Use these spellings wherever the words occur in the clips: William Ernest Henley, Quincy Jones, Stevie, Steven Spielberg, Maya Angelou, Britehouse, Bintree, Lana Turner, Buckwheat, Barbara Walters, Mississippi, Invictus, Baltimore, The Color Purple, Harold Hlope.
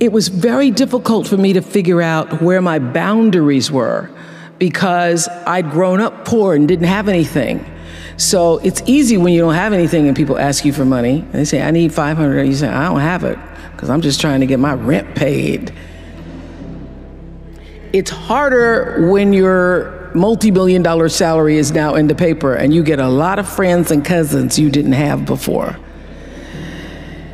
it was very difficult for me to figure out where my boundaries were because I'd grown up poor and didn't have anything. So it's easy when you don't have anything and people ask you for money. They say, I need $500. You say, I don't have it because I'm just trying to get my rent paid. It's harder when your multi-billion-dollar salary is now in the paper and you get a lot of friends and cousins you didn't have before.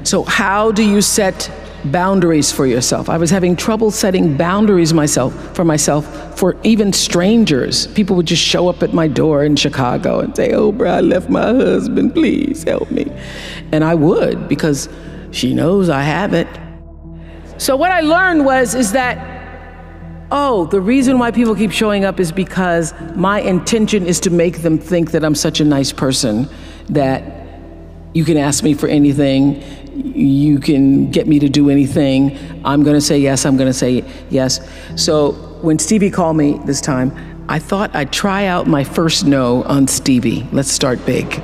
So how do you set boundaries for yourself? I was having trouble setting boundaries for myself, for even strangers. People would just show up at my door in Chicago and say, oh, bro, I left my husband, please help me. And I would, because she knows I have it. So what I learned is that, oh, the reason why people keep showing up is because my intention is to make them think that I'm such a nice person that you can ask me for anything, you can get me to do anything, I'm gonna say yes, I'm gonna say yes. So when Stevie called me this time, I thought I'd try out my first no on Stevie. Let's start big.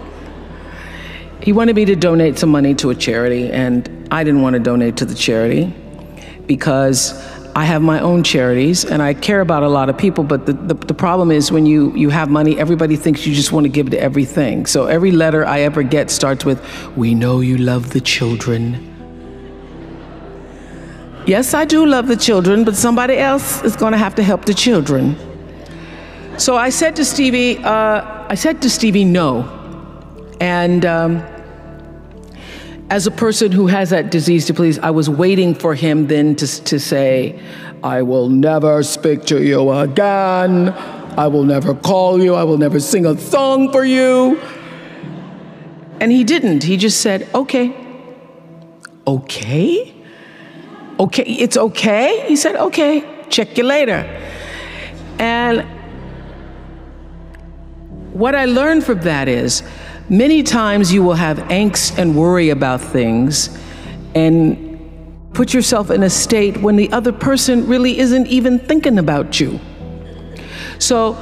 He wanted me to donate some money to a charity, and I didn't want to donate to the charity because I have my own charities and I care about a lot of people, but the problem is when you have money, everybody thinks you just want to give to everything. So every letter I ever get starts with, we know you love the children. Yes, I do love the children, but somebody else is going to have to help the children. So I said to Stevie, no. And as a person who has that disease to please, I was waiting for him then to say, I will never speak to you again. I will never call you. I will never sing a song for you. And he didn't. He just said, okay. Okay? Okay, it's okay? He said, okay, check you later. And what I learned from that is, many times you will have angst and worry about things and put yourself in a state when the other person really isn't even thinking about you. So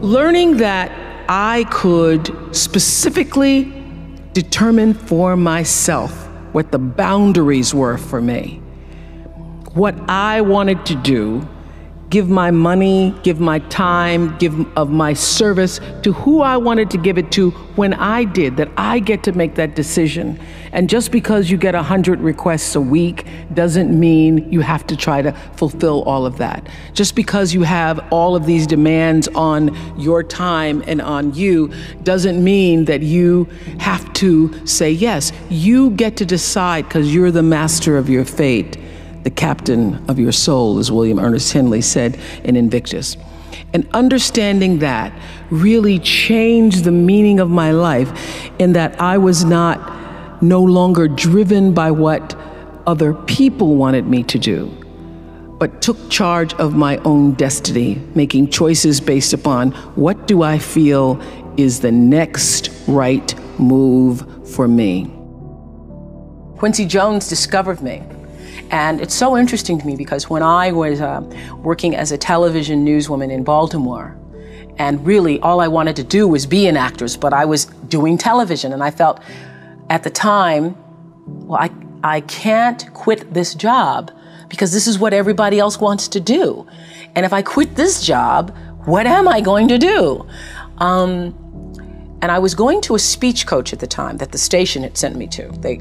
learning that I could specifically determine for myself what the boundaries were for me, what I wanted to do, give my money, give my time, give of my service to who I wanted to give it to when I did, that I get to make that decision. And just because you get 100 requests a week doesn't mean you have to try to fulfill all of that. Just because you have all of these demands on your time and on you doesn't mean that you have to say yes. You get to decide because you're the master of your fate. The captain of your soul, as William Ernest Henley said in Invictus. And understanding that really changed the meaning of my life in that I was no longer driven by what other people wanted me to do, but took charge of my own destiny, making choices based upon what do I feel is the next right move for me. Quincy Jones discovered me. And it's so interesting to me because when I was working as a television newswoman in Baltimore, and really all I wanted to do was be an actress, but I was doing television. And I felt at the time, well, I can't quit this job because this is what everybody else wants to do. And if I quit this job, what am I going to do? And I was going to a speech coach at the time that the station had sent me to. They,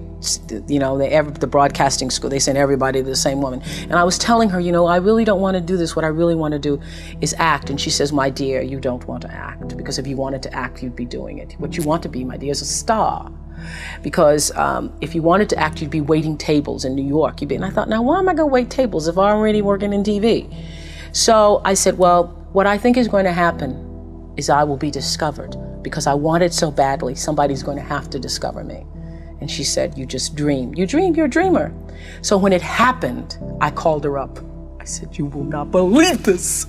you know, the broadcasting school, they sent everybody to the same woman. And I was telling her, you know, I really don't want to do this. What I really want to do is act. And she says, my dear, you don't want to act. Because if you wanted to act, you'd be doing it. What you want to be, my dear, is a star. Because if you wanted to act, you'd be waiting tables in New York. And I thought, now why am I going to wait tables if I'm already working in TV? So I said, well, what I think is going to happen is I will be discovered. Because I want it so badly, somebody's going to have to discover me. And she said, you just dream. You dream, you're a dreamer. So when it happened, I called her up. I said, you will not believe this.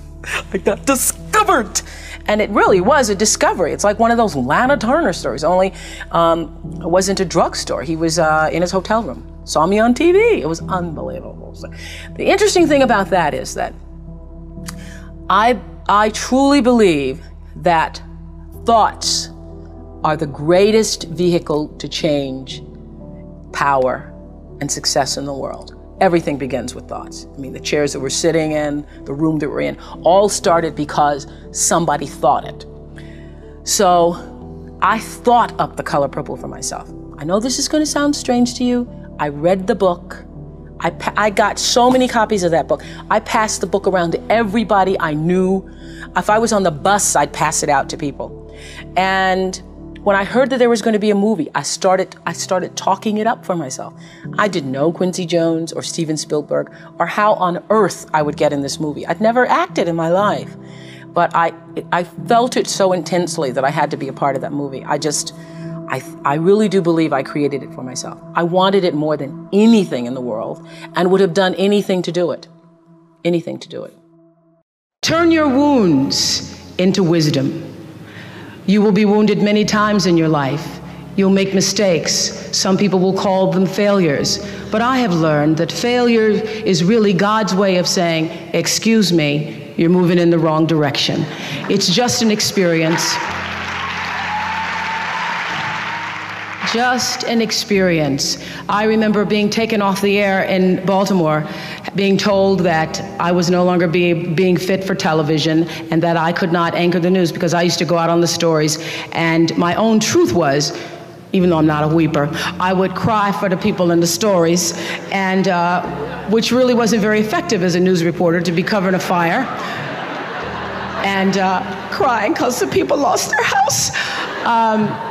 I got discovered. And it really was a discovery. It's like one of those Lana Turner stories, only it wasn't a drugstore. He was in his hotel room, saw me on TV. It was unbelievable. So the interesting thing about that is that I truly believe that thoughts are the greatest vehicle to change power and success in the world. Everything begins with thoughts. I mean, the chairs that we're sitting in, the room that we're in, all started because somebody thought it. So I thought up The Color Purple for myself. I know this is going to sound strange to you. I read the book. I got so many copies of that book. I passed the book around to everybody I knew. If I was on the bus, I'd pass it out to people. And when I heard that there was going to be a movie, I started talking it up for myself. I didn't know Quincy Jones or Steven Spielberg or how on earth I would get in this movie. I'd never acted in my life, but I felt it so intensely that I had to be a part of that movie. I really do believe I created it for myself. I wanted it more than anything in the world and would have done anything to do it. Anything to do it. Turn your wounds into wisdom. You will be wounded many times in your life. You'll make mistakes. Some people will call them failures. But I have learned that failure is really God's way of saying, excuse me, you're moving in the wrong direction. It's just an experience. Just an experience. I remember being taken off the air in Baltimore, being told that I was no longer being fit for television and that I could not anchor the news because I used to go out on the stories. And my own truth was, even though I'm not a weeper, I would cry for the people in the stories, and which really wasn't very effective as a news reporter, to be covering a fire and crying because the people lost their house.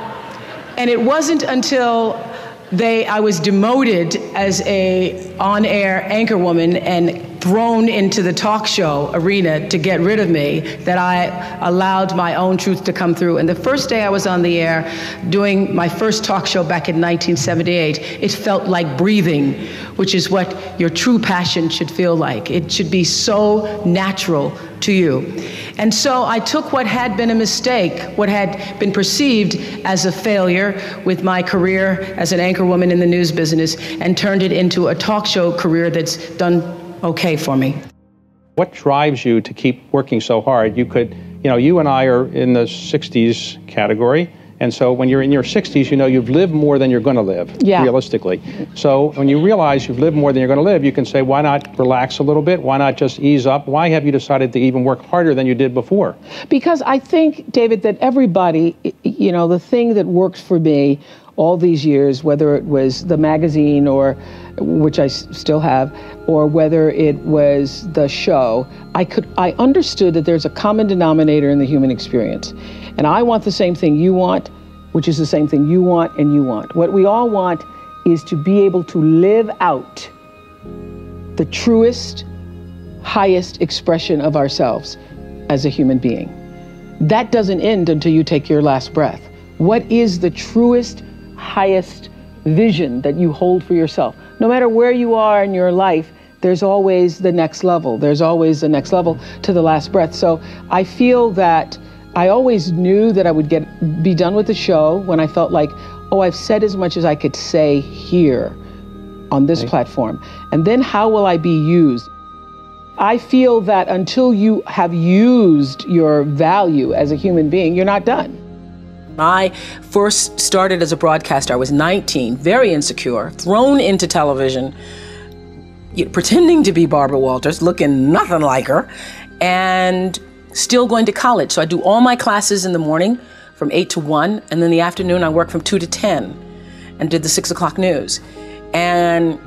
And it wasn't until I was demoted as a on-air anchor woman and thrown into the talk show arena to get rid of me that I allowed my own truth to come through. And the first day I was on the air doing my first talk show back in 1978, it felt like breathing, which is what your true passion should feel like. It should be so natural to you. And so I took what had been a mistake, what had been perceived as a failure with my career as an anchor woman in the news business, and turned it into a talk show career that's done okay for me. What drives you to keep working so hard? You could, you know, you and I are in the 60s category. And so when you're in your 60s, you know you've lived more than you're going to live, realistically. So when you realize you've lived more than you're going to live, you can say, why not relax a little bit? Why not just ease up? Why have you decided to even work harder than you did before? Because I think, David, that everybody, you know, the thing that worked for me all these years, whether it was the magazine, or which I still have, or whether it was the show, I understood that there's a common denominator in the human experience. And I want the same thing you want, which is the same thing you want and you want. What we all want is to be able to live out the truest, highest expression of ourselves as a human being. That doesn't end until you take your last breath. What is the truest, highest vision that you hold for yourself? No matter where you are in your life, there's always the next level. There's always the next level to the last breath. So I feel that I always knew that I would be done with the show when I felt like, oh, I've said as much as I could say here on this platform. And then how will I be used? I feel that until you have used your value as a human being, you're not done. I first started as a broadcaster. I was 19, very insecure, thrown into television, pretending to be Barbara Walters, looking nothing like her, and still going to college. So I do all my classes in the morning from 8 to 1, and then the afternoon I worked from 2 to 10 and did the 6 o'clock news. And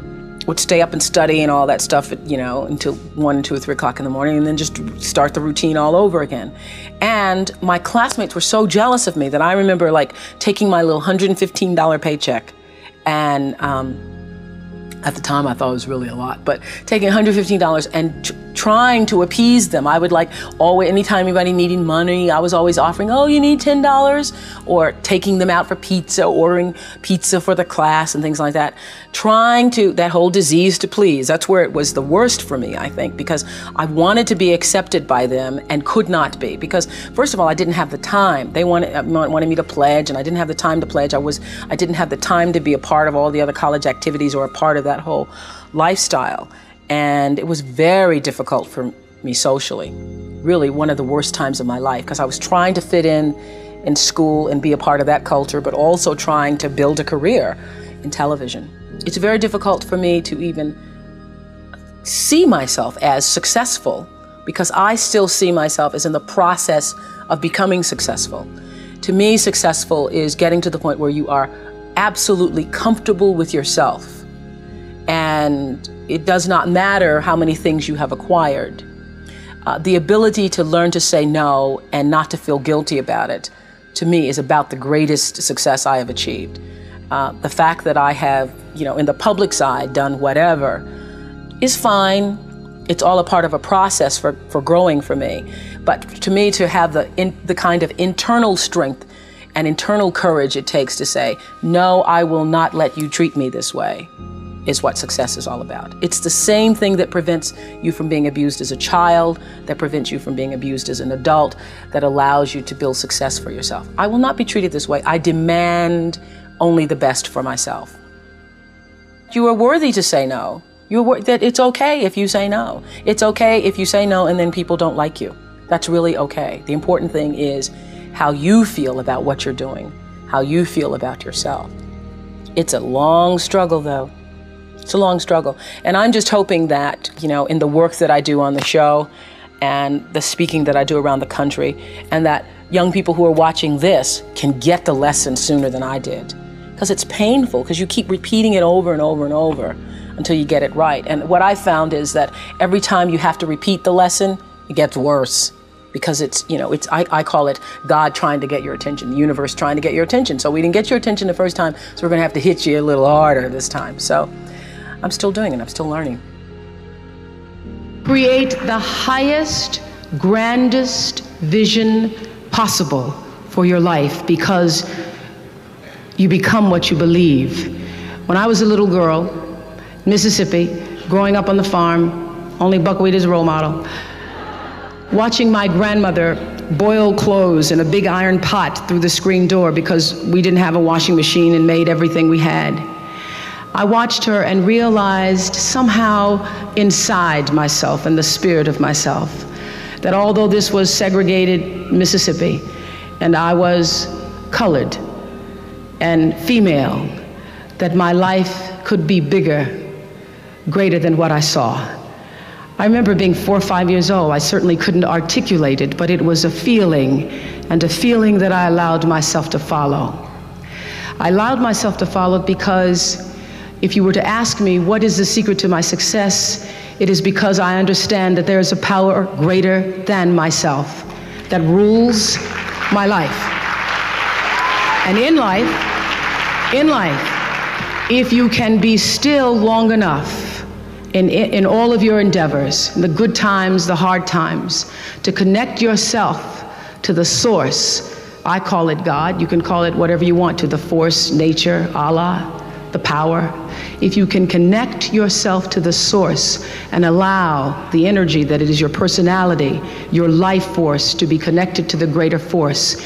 would stay up and study and all that stuff, you know, until 1, 2, or 3 o'clock in the morning, and then just start the routine all over again. And my classmates were so jealous of me that I remember, like, taking my little $115 paycheck, and at the time I thought it was really a lot, but taking $115 and trying to appease them. I would, like, always, anytime anybody needed money, I was always offering, oh, you need $10, or taking them out for pizza, ordering pizza for the class and things like that. Trying to, that whole disease to please, that's where it was the worst for me, I think, because I wanted to be accepted by them and could not be, because first of all, I didn't have the time. They wanted me to pledge, and I didn't have the time to pledge. I didn't have the time to be a part of all the other college activities or a part of that whole lifestyle. And it was very difficult for me socially. Really one of the worst times of my life, because I was trying to fit in school and be a part of that culture, but also trying to build a career in television. It's very difficult for me to even see myself as successful, because I still see myself as in the process of becoming successful. To me, successful is getting to the point where you are absolutely comfortable with yourself. And it does not matter how many things you have acquired. The ability to learn to say no and not to feel guilty about it, to me, is about the greatest success I have achieved. The fact that I have, in the public side, done whatever is fine. It's all a part of a process for growing for me. But to me, to have the kind of internal strength and internal courage it takes to say, no, I will not let you treat me this way, is what success is all about. It's the same thing that prevents you from being abused as a child, that prevents you from being abused as an adult, that allows you to build success for yourself. I will not be treated this way. I demand only the best for myself. You are worthy to say no. That it's okay if you say no. It's okay if you say no and then people don't like you. That's really okay. The important thing is how you feel about what you're doing, how you feel about yourself. It's a long struggle, though. It's a long struggle. And I'm just hoping that, in the work that I do on the show and the speaking that I do around the country, and that young people who are watching this can get the lesson sooner than I did. Because it's painful, because you keep repeating it over and over and over until you get it right. And what I found is that every time you have to repeat the lesson, it gets worse. Because it's, I call it God trying to get your attention, the universe trying to get your attention. So we didn't get your attention the first time, so we're going to have to hit you a little harder this time. So I'm still doing it. I'm still learning. Create the highest, grandest vision possible for your life, because you become what you believe. When I was a little girl, Mississippi, growing up on the farm, only Buckwheat is a role model, watching my grandmother boil clothes in a big iron pot through the screen door because we didn't have a washing machine and made everything we had. I watched her and realized somehow inside myself and the spirit of myself that although this was segregated Mississippi and I was colored and female, that my life could be bigger, greater than what I saw. I remember being 4 or 5 years old. I certainly couldn't articulate it, but it was a feeling, and a feeling that I allowed myself to follow. I allowed myself to follow it because if you were to ask me what is the secret to my success, it is because I understand that there is a power greater than myself that rules my life. And in life, if you can be still long enough, in all of your endeavors, the good times, the hard times, to connect yourself to the source. I call it God. You can call it whatever you want to, the force, nature, Allah, the power. If you can connect yourself to the source and allow the energy that it is your personality, your life force, to be connected to the greater force,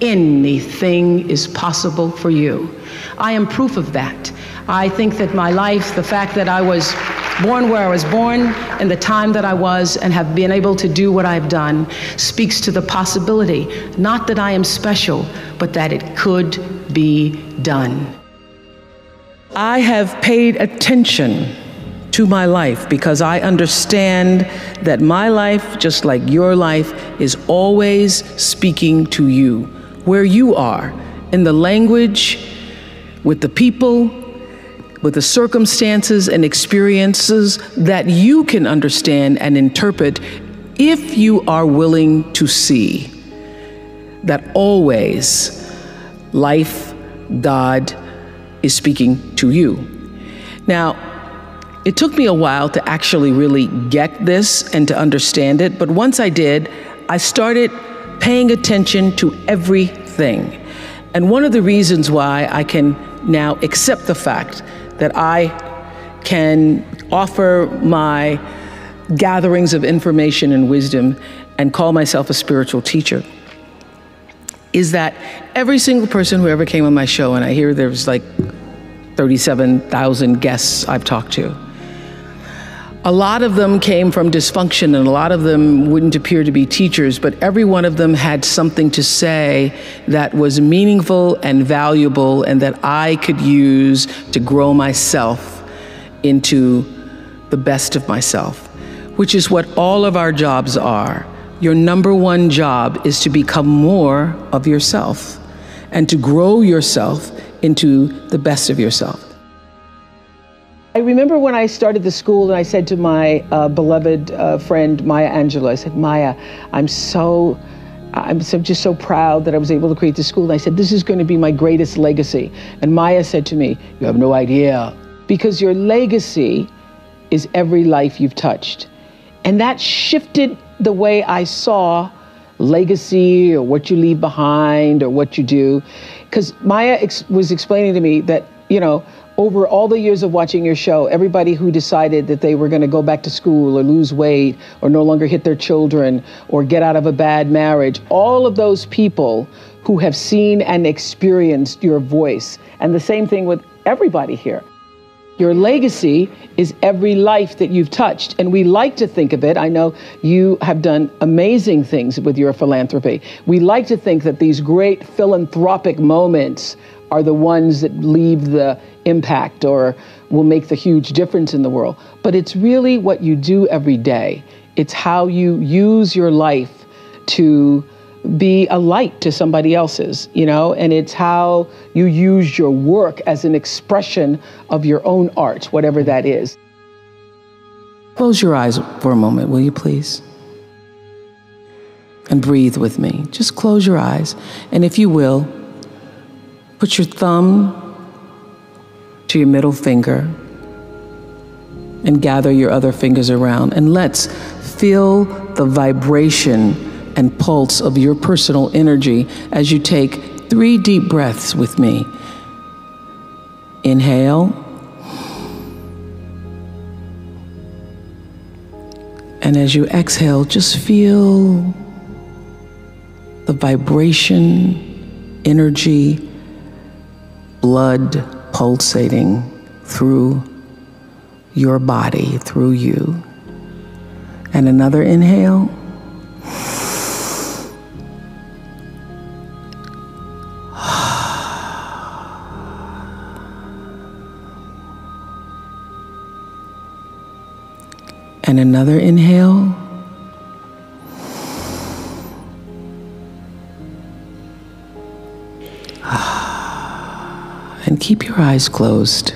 anything is possible for you. I am proof of that. I think that my life, the fact that I was born where I was born and the time that I was and have been able to do what I've done, speaks to the possibility, not that I am special, but that it could be done. I have paid attention to my life because I understand that my life, just like your life, is always speaking to you, where you are, in the language, with the people, with the circumstances and experiences that you can understand and interpret if you are willing to see that always life, God, is speaking to you. Now, it took me a while to actually really get this and to understand it, but once I did, I started paying attention to everything. And one of the reasons why I can now accept the fact that I can offer my gatherings of information and wisdom and call myself a spiritual teacher is that every single person who ever came on my show, and I hear there's like 37,000 guests I've talked to, a lot of them came from dysfunction and a lot of them wouldn't appear to be teachers, but every one of them had something to say that was meaningful and valuable and that I could use to grow myself into the best of myself, which is what all of our jobs are. Your number one job is to become more of yourself and to grow yourself into the best of yourself. I remember when I started the school and I said to my beloved friend, Maya Angelou, I said, Maya, I'm just so proud that I was able to create the school. And I said, this is going to be my greatest legacy. And Maya said to me, you have no idea, because your legacy is every life you've touched. And that shifted the way I saw legacy or what you leave behind or what you do. Because Maya was explaining to me that, you know, over all the years of watching your show, everybody who decided that they were going to go back to school or lose weight or no longer hit their children or get out of a bad marriage, all of those people who have seen and experienced your voice. And the same thing with everybody here. Your legacy is every life that you've touched. And we like to think of it. I know you have done amazing things with your philanthropy. We like to think that these great philanthropic moments are the ones that leave the impact or will make the huge difference in the world. But it's really what you do every day. It's how you use your life to be a light to somebody else's, you know, and it's how you use your work as an expression of your own art, whatever that is. Close your eyes for a moment, will you please? And breathe with me. Just close your eyes. And if you will, put your thumb to your middle finger and gather your other fingers around, and let's feel the vibration and pulse of your personal energy as you take 3 deep breaths with me. Inhale and as you exhale, just feel the vibration, energy, blood pulsating through your body, through you. And another inhale. And another inhale. And keep your eyes closed.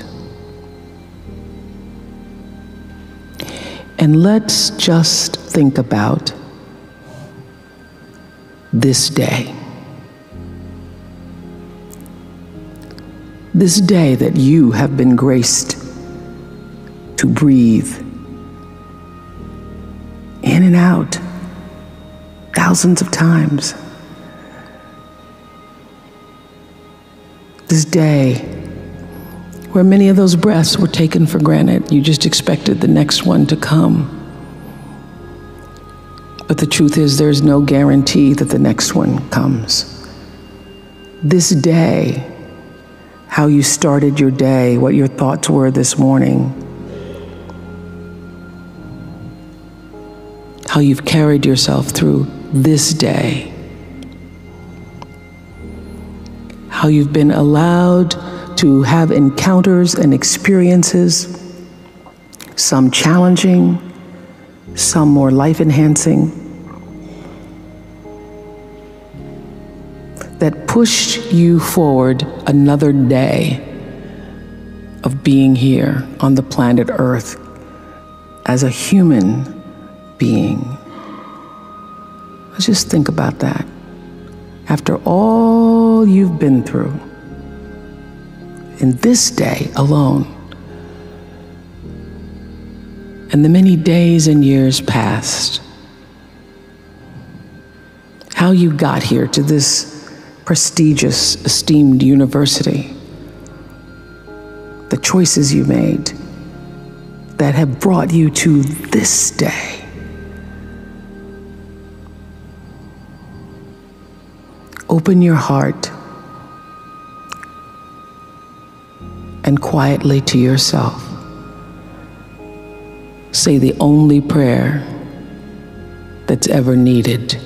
And let's just think about this day. This day that you have been graced to breathe in and out thousands of times. This day where many of those breaths were taken for granted. You just expected the next one to come. But the truth is there's no guarantee that the next one comes. This day, how you started your day, what your thoughts were this morning, how you've carried yourself through this day, how you've been allowed to have encounters and experiences, some challenging, some more life-enhancing, that pushed you forward another day of being here on the planet Earth as a human being. Let's just think about that. After all you've been through, in this day alone, and the many days and years past, how you got here to this prestigious, esteemed university, the choices you made that have brought you to this day. Open your heart and quietly to yourself say the only prayer that's ever needed.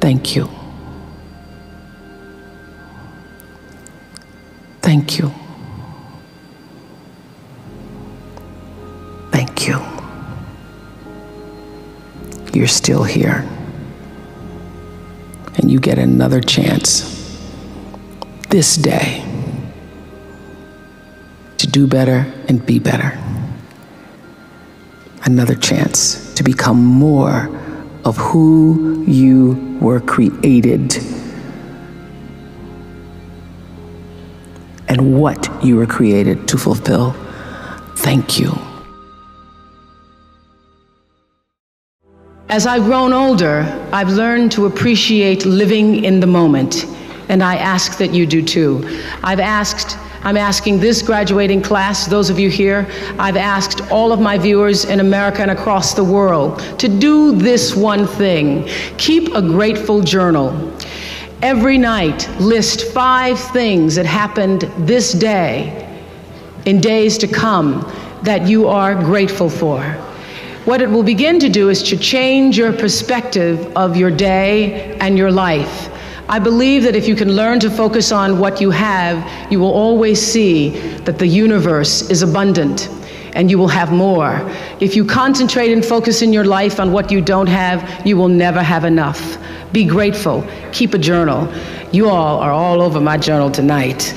Thank you. Thank you. you're still here. And you get another chance this day to do better and be better. Another chance to become more of who you were created and what you were created to fulfill. Thank you. As I've grown older, I've learned to appreciate living in the moment, and I ask that you do too. I'm asking this graduating class, those of you here, I've asked all of my viewers in America and across the world to do this one thing. Keep a grateful journal. Every night, list 5 things that happened this day, in days to come, that you are grateful for. What it will begin to do is to change your perspective of your day and your life. I believe that if you can learn to focus on what you have, you will always see that the universe is abundant and you will have more. If you concentrate and focus in your life on what you don't have, you will never have enough. Be grateful. Keep a journal. You all are all over my journal tonight.